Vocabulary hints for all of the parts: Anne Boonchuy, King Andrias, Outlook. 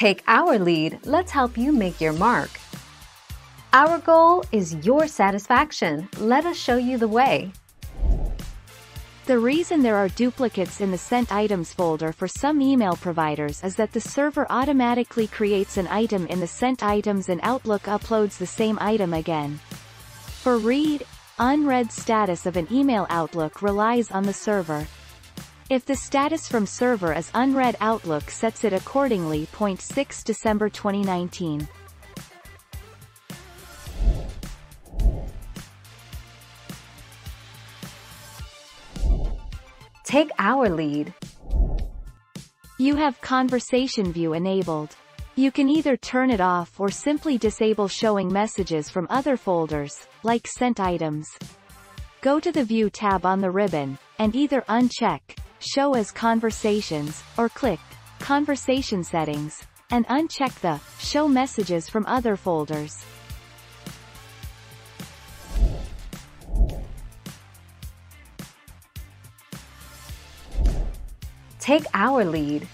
Take our lead, let's help you make your mark. Our goal is your satisfaction. Let us show you the way. The reason there are duplicates in the Sent Items folder for some email providers is that the server automatically creates an item in the Sent Items and Outlook uploads the same item again. For read, unread status of an email, Outlook relies on the server. If the status from server is unread, Outlook sets it accordingly. 6 December 2019. Take our lead. You have Conversation View enabled. You can either turn it off or simply disable showing messages from other folders, like Sent Items. Go to the View tab on the ribbon, and either uncheck Show as Conversations, or click Conversation Settings, and uncheck the Show Messages from Other Folders. Take our lead.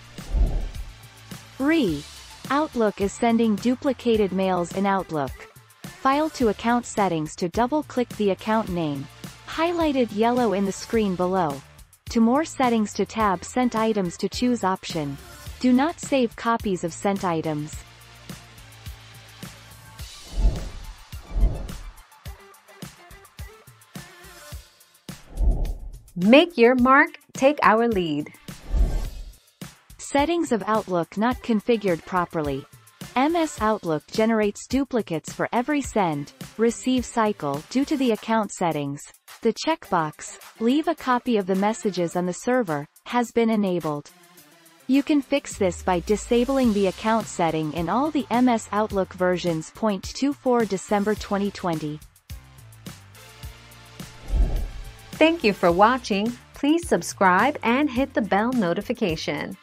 Re: Outlook is sending duplicated mails in Outlook. File to Account Settings to double-click the account name, highlighted yellow in the screen below. To More Settings to tab Sent Items to choose option. Do not save copies of Sent Items. Make your mark, take our lead. Settings of Outlook not configured properly. MS Outlook generates duplicates for every send, receive cycle due to the account settings. The checkbox, leave a copy of the messages on the server, has been enabled. You can fix this by disabling the account setting in all the MS Outlook versions. 24 December 2020. Thank you for watching. Please subscribe and hit the bell notification.